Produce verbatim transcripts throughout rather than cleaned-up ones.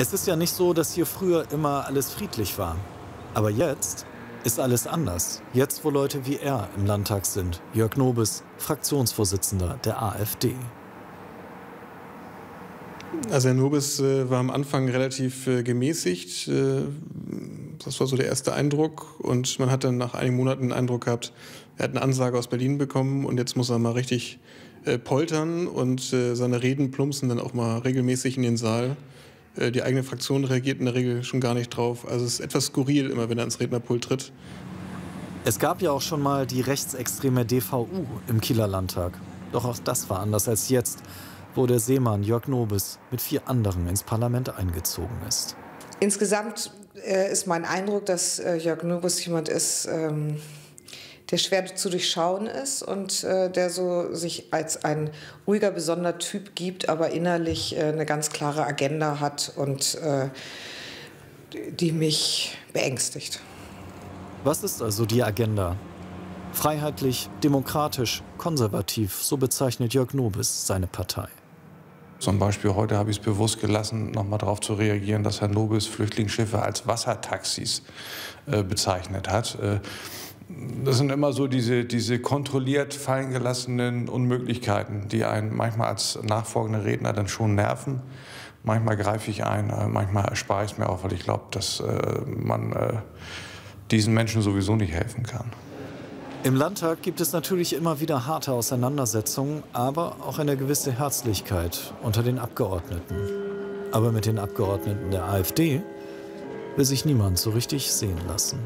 Es ist ja nicht so, dass hier früher immer alles friedlich war. Aber jetzt ist alles anders. Jetzt, wo Leute wie er im Landtag sind. Jörg Nobis, Fraktionsvorsitzender der AfD. Also Herr Nobis äh, war am Anfang relativ äh, gemäßigt. Äh, das war so der erste Eindruck. Und man hat dann nach einigen Monaten den Eindruck gehabt, er hat eine Ansage aus Berlin bekommen und jetzt muss er mal richtig äh, poltern und äh, seine Reden plumpsen dann auch mal regelmäßig in den Saal. Äh, die eigene Fraktion reagiert in der Regel schon gar nicht drauf. Also es ist etwas skurril immer, wenn er ans Rednerpult tritt. Es gab ja auch schon mal die rechtsextreme D V U im Kieler Landtag. Doch auch das war anders als jetzt, wo der Seemann Jörg Nobis mit vier anderen ins Parlament eingezogen ist. Insgesamt äh, ist mein Eindruck, dass äh, Jörg Nobis jemand ist, ähm, der schwer zu durchschauen ist und äh, der so sich als ein ruhiger, besonderer Typ gibt, aber innerlich äh, eine ganz klare Agenda hat und äh, die mich beängstigt. Was ist also die Agenda? Freiheitlich, demokratisch, konservativ, so bezeichnet Jörg Nobis seine Partei. Zum Beispiel heute habe ich es bewusst gelassen, noch mal darauf zu reagieren, dass Herr Nobis Flüchtlingsschiffe als Wassertaxis äh, bezeichnet hat. Äh, das sind immer so diese, diese kontrolliert fallen gelassenen Unmöglichkeiten, die einen manchmal als nachfolgender Redner dann schon nerven. Manchmal greife ich ein, äh, manchmal erspare ich es mir auch, weil ich glaube, dass äh, man äh, diesen Menschen sowieso nicht helfen kann. Im Landtag gibt es natürlich immer wieder harte Auseinandersetzungen, aber auch eine gewisse Herzlichkeit unter den Abgeordneten. Aber mit den Abgeordneten der AfD will sich niemand so richtig sehen lassen.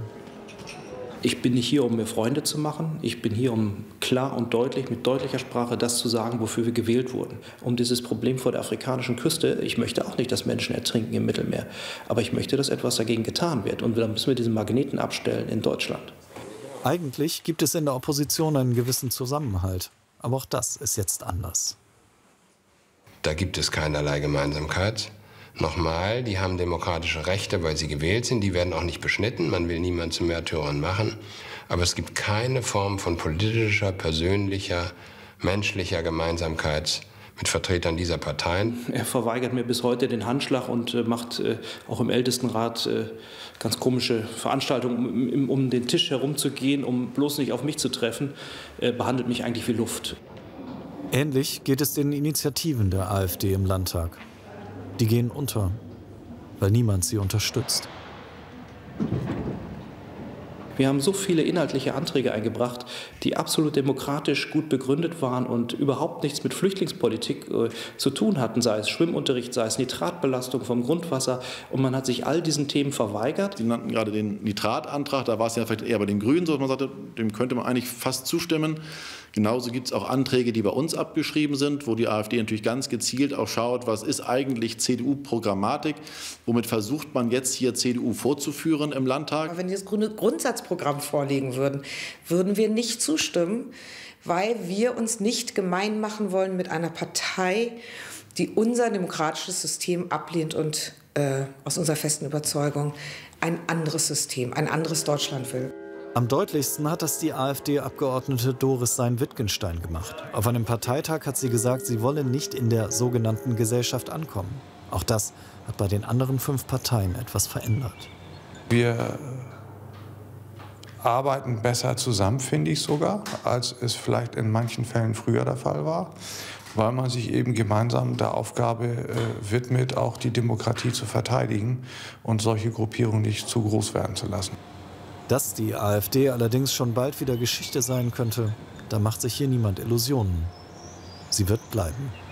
Ich bin nicht hier, um mir Freunde zu machen. Ich bin hier, um klar und deutlich, mit deutlicher Sprache das zu sagen, wofür wir gewählt wurden. Um dieses Problem vor der afrikanischen Küste, ich möchte auch nicht, dass Menschen ertrinken im Mittelmeer. Aber ich möchte, dass etwas dagegen getan wird. Und dann müssen wir diesen Magneten abstellen in Deutschland. Eigentlich gibt es in der Opposition einen gewissen Zusammenhalt. Aber auch das ist jetzt anders. Da gibt es keinerlei Gemeinsamkeit. Nochmal, die haben demokratische Rechte, weil sie gewählt sind. Die werden auch nicht beschnitten. Man will niemanden zu Märtyrern machen. Aber es gibt keine Form von politischer, persönlicher, menschlicher Gemeinsamkeit mit Vertretern dieser Parteien. Er verweigert mir bis heute den Handschlag und äh, macht äh, auch im Ältestenrat äh, ganz komische Veranstaltungen, um, um den Tisch herumzugehen, um bloß nicht auf mich zu treffen, äh, behandelt mich eigentlich wie Luft. Ähnlich geht es den Initiativen der AfD im Landtag. Die gehen unter, weil niemand sie unterstützt. Wir haben so viele inhaltliche Anträge eingebracht, die absolut demokratisch gut begründet waren und überhaupt nichts mit Flüchtlingspolitik äh, zu tun hatten, sei es Schwimmunterricht, sei es Nitratbelastung vom Grundwasser. Und man hat sich all diesen Themen verweigert. Sie nannten gerade den Nitratantrag, da war es ja vielleicht eher bei den Grünen so, dass man sagte, dem könnte man eigentlich fast zustimmen. Genauso gibt es auch Anträge, die bei uns abgeschrieben sind, wo die AfD natürlich ganz gezielt auch schaut, was ist eigentlich C D U-Programmatik, womit versucht man jetzt hier C D U vorzuführen im Landtag. Aber wenn die das Grundsatzprogramm vorlegen würden, würden wir nicht zustimmen, weil wir uns nicht gemein machen wollen mit einer Partei, die unser demokratisches System ablehnt und äh, aus unserer festen Überzeugung ein anderes System, ein anderes Deutschland will. Am deutlichsten hat das die AfD-Abgeordnete Doris Sayn-Wittgenstein gemacht. Auf einem Parteitag hat sie gesagt, sie wolle nicht in der sogenannten Gesellschaft ankommen. Auch das hat bei den anderen fünf Parteien etwas verändert. Wir arbeiten besser zusammen, finde ich sogar, als es vielleicht in manchen Fällen früher der Fall war, weil man sich eben gemeinsam der Aufgabe äh, widmet, auch die Demokratie zu verteidigen und solche Gruppierungen nicht zu groß werden zu lassen. Dass die AfD allerdings schon bald wieder Geschichte sein könnte, da macht sich hier niemand Illusionen. Sie wird bleiben.